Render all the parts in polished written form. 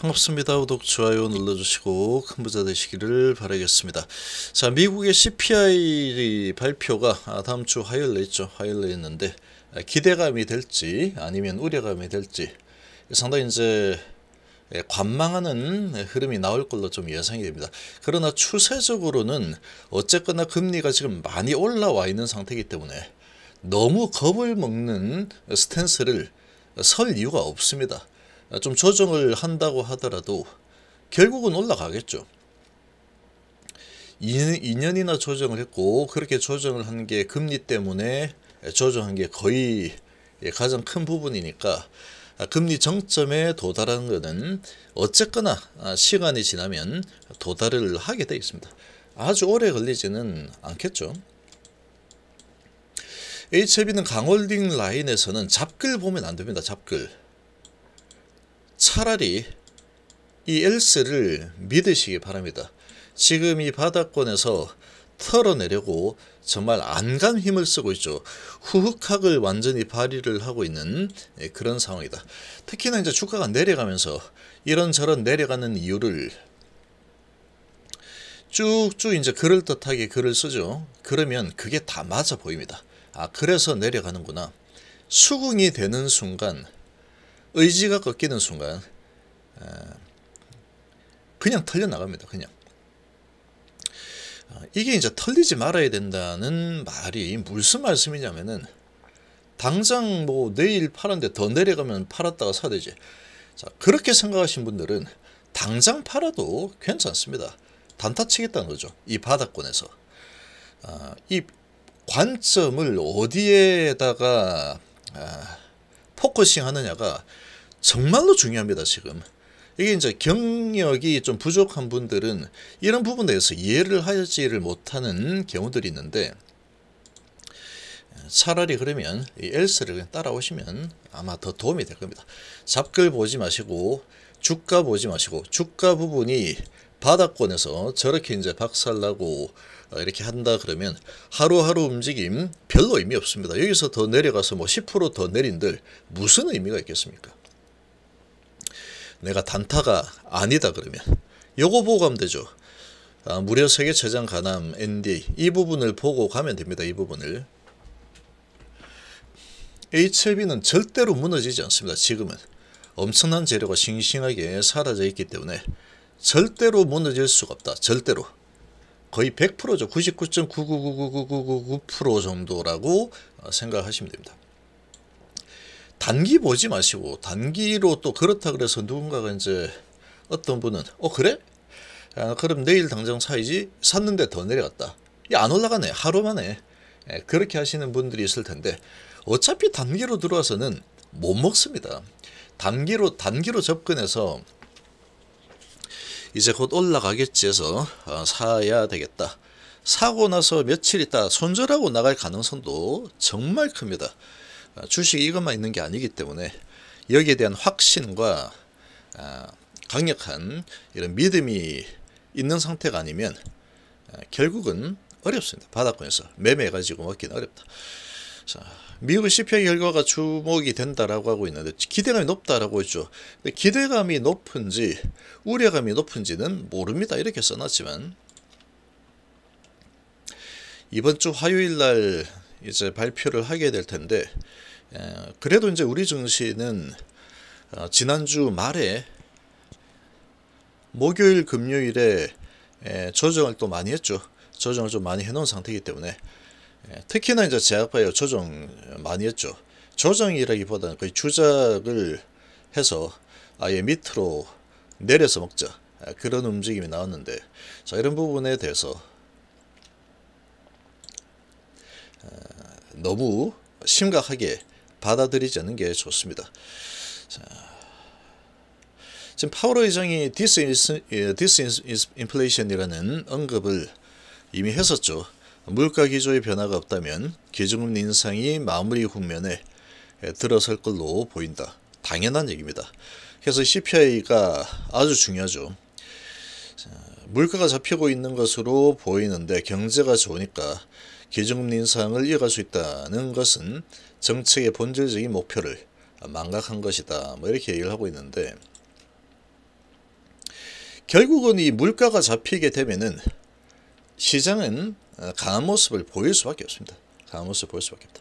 반갑습니다. 구독, 좋아요 눌러주시고 큰 부자 되시기를 바라겠습니다. 자, 미국의 CPI 발표가 다음 주 화요일에 있죠. 화요일에 있는데 기대감이 될지 아니면 우려감이 될지 상당히 이제 관망하는 흐름이 나올 걸로 좀 예상이 됩니다. 그러나 추세적으로는 어쨌거나 금리가 지금 많이 올라와 있는 상태이기 때문에 너무 겁을 먹는 스탠스를 설 이유가 없습니다. 좀 조정을 한다고 하더라도 결국은 올라가겠죠. 2년이나 조정을 했고, 그렇게 조정을 한 게 금리 때문에 조정한 게 거의 가장 큰 부분이니까 금리 정점에 도달한 것은 어쨌거나 시간이 지나면 도달을 하게 되어 있습니다. 아주 오래 걸리지는 않겠죠. HLB는 강홀딩 라인에서는 잡글 보면 안 됩니다. 잡글. 차라리 이 L스를 믿으시기 바랍니다. 지금 이 바닥권에서 털어내려고 정말 안간 힘을 쓰고 있죠. 후흑학을 완전히 발휘를 하고 있는 그런 상황이다. 특히나 이제 주가가 내려가면서 이런저런 내려가는 이유를 쭉쭉 이제 그럴듯하게 글을 쓰죠. 그러면 그게 다 맞아 보입니다. 아, 그래서 내려가는구나. 수긍이 되는 순간, 의지가 꺾이는 순간 그냥 털려나갑니다. 그냥. 이게 이제 털리지 말아야 된다는 말이 무슨 말씀이냐면은 당장 뭐 내일 팔았는데 더 내려가면 팔았다가 사야 되지. 자, 그렇게 생각하신 분들은 당장 팔아도 괜찮습니다. 단타 치겠다는 거죠. 이 바닥권에서. 이 관점을 어디에다가 포커싱 하느냐가 정말로 중요합니다. 지금. 이게 이제 경력이 좀 부족한 분들은 이런 부분에 대해서 이해를 하지를 못하는 경우들이 있는데 차라리 그러면 이 L스를 그냥 따라오시면 아마 더 도움이 될 겁니다. 잡글 보지 마시고 주가 보지 마시고 주가 부분이 바닥권에서 저렇게 이제 박살나고 이렇게 한다 그러면 하루하루 움직임 별로 의미 없습니다. 여기서 더 내려가서 뭐 10% 더 내린들 무슨 의미가 있겠습니까? 내가 단타가 아니다 그러면 요거 보고 가면 되죠. 무려 세계 최장 간암 NDA 이 부분을 보고 가면 됩니다. 이 부분을. HLB는 절대로 무너지지 않습니다. 지금은 엄청난 재료가 싱싱하게 사라져 있기 때문에 절대로 무너질 수가 없다. 절대로. 거의 100%죠. 99.9999999% 정도라고 생각하시면 됩니다. 단기 보지 마시고 단기로 또 그렇다 그래서 누군가가 이제 어떤 분은 그래? 그럼 내일 당장 사야지. 샀는데 더 내려갔다. 야, 안 올라가네. 하루만에. 그렇게 하시는 분들이 있을 텐데 어차피 단기로 들어와서는 못 먹습니다. 단기로 접근해서 이제 곧 올라가겠지 해서 사야 되겠다. 사고 나서 며칠 있다 손절하고 나갈 가능성도 정말 큽니다. 주식이 이것만 있는 게 아니기 때문에 여기에 대한 확신과 강력한 이런 믿음이 있는 상태가 아니면 결국은 어렵습니다. 바닥권에서 매매해가지고 먹기는 어렵다. 자, 미국의 CPI 결과가 주목이 된다라고 하고 있는데 기대감이 높다라고 했죠. 근데 기대감이 높은지 우려감이 높은지는 모릅니다. 이렇게 써놨지만 이번 주 화요일 날 이제 발표를 하게 될 텐데 그래도 이제 우리 증시는 지난주 말에 목요일 금요일에 조정을 또 많이 했죠. 조정을 좀 많이 해놓은 상태이기 때문에 특히나 이제 제약바이오 조정 많이 했죠. 조정이라기보다는 거의 주작을 해서 아예 밑으로 내려서 먹자 그런 움직임이 나왔는데 자, 이런 부분에 대해서 너무 심각하게 받아들이지 않는 게 좋습니다. 자, 지금 파월 의장이 디스인플레이션이라는 언급을 이미 했었죠. 물가 기조의 변화가 없다면 기준금리 인상이 마무리 국면에 들어설 걸로 보인다. 당연한 얘기입니다. 그래서 CPI가 아주 중요하죠. 물가가 잡히고 있는 것으로 보이는데 경제가 좋으니까 기준금리 인상을 이어갈 수 있다는 것은 정책의 본질적인 목표를 망각한 것이다. 뭐 이렇게 얘기를 하고 있는데 결국은 이 물가가 잡히게 되면은 시장은 강한 모습을 보일 수밖에 없습니다. 강한 모습을 보일 수밖에 없다.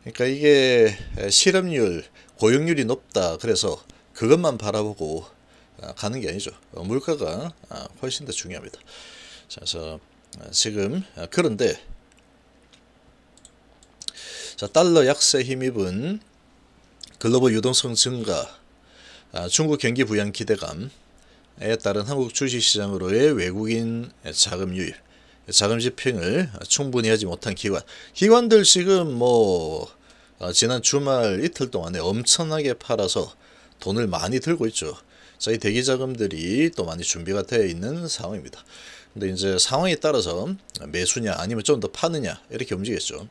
그러니까 이게 실업률, 고용률이 높다. 그래서 그것만 바라보고 가는 게 아니죠. 물가가 훨씬 더 중요합니다. 그래서 지금 그런데 자, 달러 약세 힘입은 글로벌 유동성 증가, 중국 경기 부양 기대감에 따른 한국 주식시장으로의 외국인 자금 유입, 자금 집행을 충분히 하지 못한 기관들 지금 뭐 지난 주말 이틀 동안에 엄청나게 팔아서 돈을 많이 들고 있죠. 자, 이 대기 자금들이 또 많이 준비가 되어 있는 상황입니다. 근데 이제 상황에 따라서 매수냐 아니면 좀 더 파느냐 이렇게 움직이겠죠.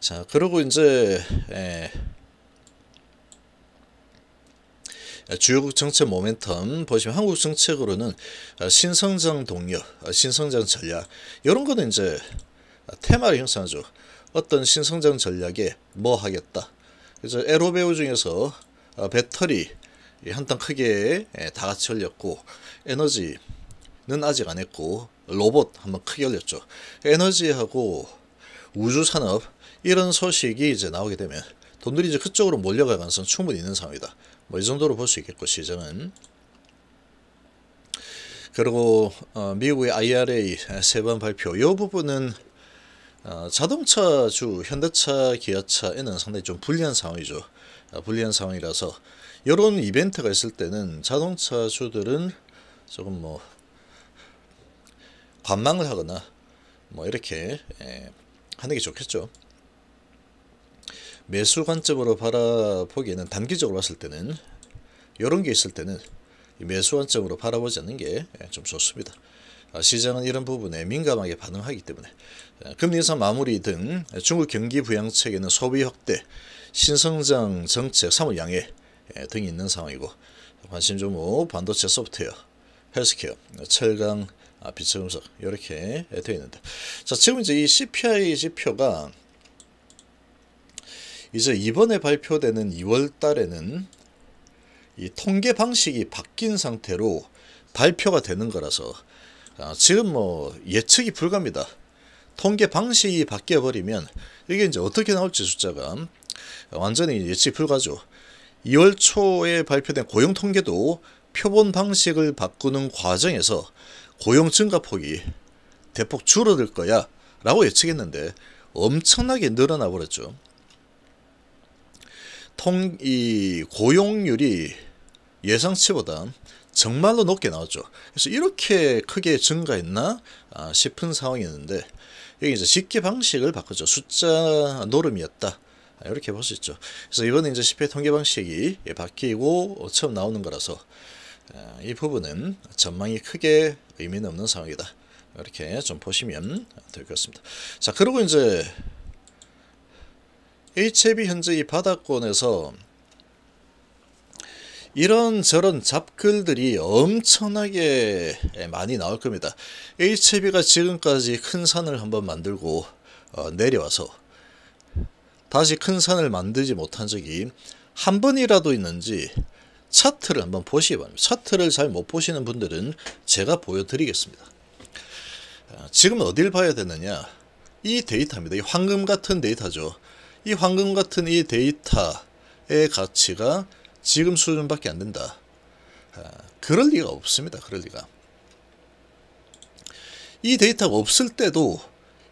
자, 그리고 이제 주요국 정책 모멘텀 보시면 한국 정책으로는 신성장 동력, 신성장 전략 이런 거는 이제 테마를 형성하죠. 어떤 신성장 전략에 뭐 하겠다. 그래서 에로 배우 중에서 배터리 한탕 크게 다 같이 올렸고 에너지는 아직 안 했고 로봇 한번 크게 올렸죠. 에너지하고 우주산업 이런 소식이 이제 나오게 되면 돈들이 이제 그쪽으로 몰려갈 가능성은 충분히 있는 상황이다. 뭐 이 정도로 볼 수 있겠고 시장은. 그리고 미국의 IRA 세번 발표 이 부분은 자동차주, 현대차, 기아차에는 상당히 좀 불리한 상황이죠. 불리한 상황이라서 이런 이벤트가 있을 때는 자동차주들은 조금 뭐 관망을 하거나 뭐 이렇게 하는 게 좋겠죠. 매수 관점으로 바라보기에는 단기적으로 봤을 때는 이런 게 있을 때는 매수 관점으로 바라보지 않는 게 좀 좋습니다. 시장은 이런 부분에 민감하게 반응하기 때문에 금리 인상 마무리 등 중국 경기 부양책에는 소비 확대, 신성장 정책, 사무 양해 등이 있는 상황이고 관심 종목 반도체, 소프트웨어, 헬스케어, 철강, 비철금속 이렇게 되어 있는데 자 지금 이제 이 CPI 지표가 이제 이번에 발표되는 2월 달에는 이 통계 방식이 바뀐 상태로 발표가 되는 거라서 지금 뭐 예측이 불가합니다. 통계 방식이 바뀌어버리면 이게 이제 어떻게 나올지 숫자가 완전히 예측이 불가죠. 2월 초에 발표된 고용통계도 표본 방식을 바꾸는 과정에서 고용 증가폭이 대폭 줄어들 거야 라고 예측했는데 엄청나게 늘어나 버렸죠. 이 고용률이 예상치보다 정말로 높게 나왔죠. 그래서 이렇게 크게 증가했나 싶은 상황이었는데 여기 이제 집계 방식을 바꾸죠. 숫자 노름이었다. 이렇게 볼 수 있죠. 그래서 이번에 이제 CPI 통계 방식이 바뀌고 처음 나오는 거라서 이 부분은 전망이 크게 의미는 없는 상황이다. 이렇게 좀 보시면 될 것 같습니다. 자, 그리고 이제 HLB 현재 이 바닥권에서 이런저런 잡글들이 엄청나게 많이 나올 겁니다. HLB가 지금까지 큰 산을 한번 만들고 내려와서 다시 큰 산을 만들지 못한 적이 한 번이라도 있는지 차트를 한번 보시기 바랍니다. 차트를 잘 못 보시는 분들은 제가 보여드리겠습니다. 지금 어딜 봐야 되느냐? 이 데이터입니다. 이 황금 같은 데이터죠. 이 황금 같은 이 데이터의 가치가 지금 수준밖에 안 된다. 그럴 리가 없습니다. 그럴 리가. 이 데이터가 없을 때도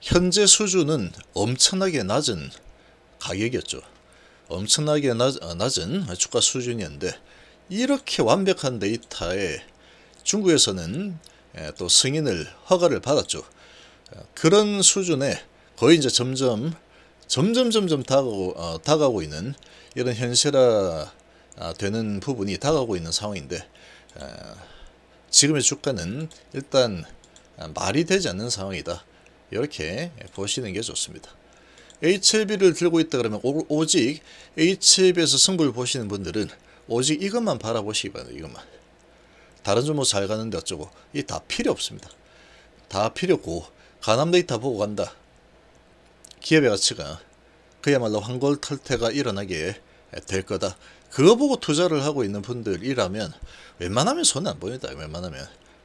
현재 수준은 엄청나게 낮은 가격이었죠. 엄청나게 낮은 주가 수준이었는데 이렇게 완벽한 데이터에 중국에서는 또 승인을 허가를 받았죠. 그런 수준에 거의 이제 점점 다가오고 있는 이런 현실화 되는 부분이 다가오고 있는 상황인데 지금의 주가는 일단 말이 되지 않는 상황이다. 이렇게 보시는 게 좋습니다. HLB를 들고 있다 그러면 오직 HLB에서 승부를 보시는 분들은 오직 이것만 바라보시기 바랍니다. 이것만. 다른 종목 잘 가는데 어쩌고 이 다 필요 없습니다. 다 필요 없고 가남 데이터 보고 간다. 기업의 가치가 그야말로 환골탈태가 일어나게 될 거다. 그거 보고 투자를 하고 있는 분들이라면 웬만하면 손해 안 보인다.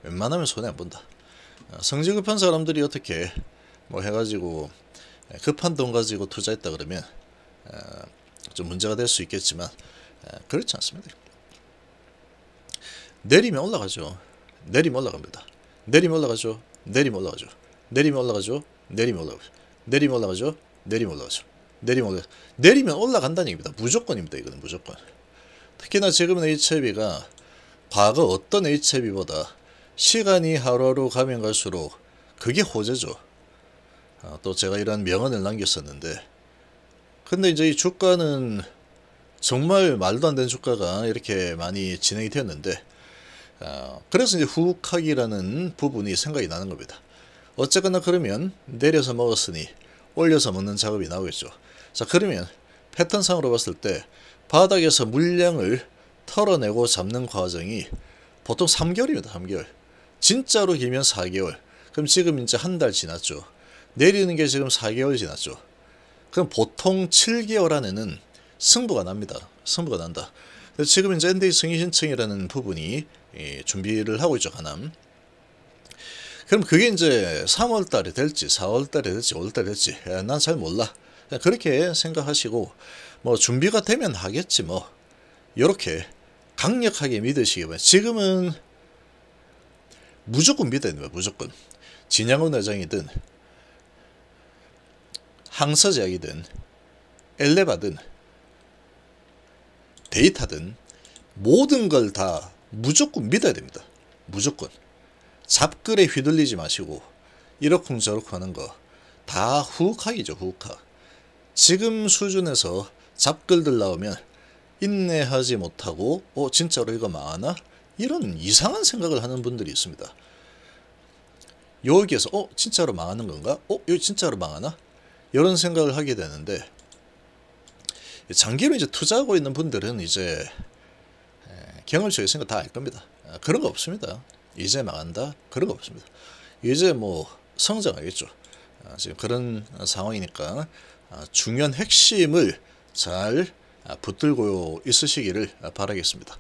웬만하면 손해 안 본다. 성질 급한 사람들이 어떻게 뭐 해가지고 급한 돈 가지고 투자했다 그러면 좀 문제가 될 수 있겠지만 그렇지 않습니다. 내리면 올라가죠. 내리면 올라갑니다. 내리면 올라가죠. 내리면 올라가죠. 내리면 올라가죠. 내리면 올라가죠. 내리면 올라가죠. 내리면 올라가죠. 내리면 올라간다는 얘기입니다. 무조건입니다. 이거는 무조건. 특히나 지금 HLB가 과거 어떤 HLB보다 시간이 하루하루 가면 갈수록 그게 호재죠. 또 제가 이런 명언을 남겼었는데, 근데 이제 이 주가는 정말 말도 안 되는 주가가 이렇게 많이 진행이 되었는데, 그래서 이제 후각이라는 부분이 생각이 나는 겁니다. 어쨌거나 그러면 내려서 먹었으니 올려서 먹는 작업이 나오겠죠. 자, 그러면 패턴상으로 봤을 때 바닥에서 물량을 털어내고 잡는 과정이 보통 3개월입니다. 3개월. 진짜로 길면 4개월. 그럼 지금 이제 한 달 지났죠. 내리는 게 지금 4개월 지났죠. 그럼 보통 7개월 안에는 승부가 납니다. 승부가 난다. 지금 이제 NDA 승인 신청이라는 부분이 준비를 하고 있죠. 가남. 그럼 그게 이제 3월 달에 될지 4월 달에 될지 5월 달에 될지 난 잘 몰라. 그렇게 생각하시고 뭐 준비가 되면 하겠지 뭐. 요렇게 강력하게 믿으시기 바랍니다. 지금은 무조건 믿어야 됩니다. 무조건. 진양훈 회장이든 항서제약이든 엘레바든 데이터든 모든 걸 다 무조건 믿어야 됩니다. 무조건. 잡글에 휘둘리지 마시고 이러쿵저러쿵 하는 거 다 후각이죠. 후각. 지금 수준에서 잡글들 나오면 인내하지 못하고 진짜로 이거 많아? 이런 이상한 생각을 하는 분들이 있습니다. 여기에서 진짜로 망하는 건가? 여기 진짜로 망하나? 이런 생각을 하게 되는데, 장기로 이제 투자하고 있는 분들은 이제 경험적인 생각 다 알 겁니다. 그런 거 없습니다. 이제 망한다? 그런 거 없습니다. 이제 뭐 성장하겠죠. 지금 그런 상황이니까 중요한 핵심을 잘 붙들고 있으시기를 바라겠습니다.